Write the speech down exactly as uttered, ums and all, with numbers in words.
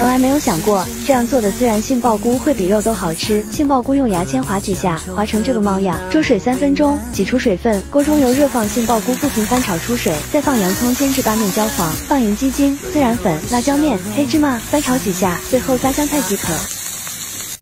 从来没有想过这样做的，虽然杏鲍菇会比肉都好吃。杏鲍菇用牙签划几下，划成这个猫样，焯水三分钟，挤出水分。锅中油热放杏鲍菇，不停翻炒出水，再放洋葱煎至八面焦黄，放银鸡精、孜然粉、辣椒面、黑芝麻，翻炒几下，最后撒香菜即可。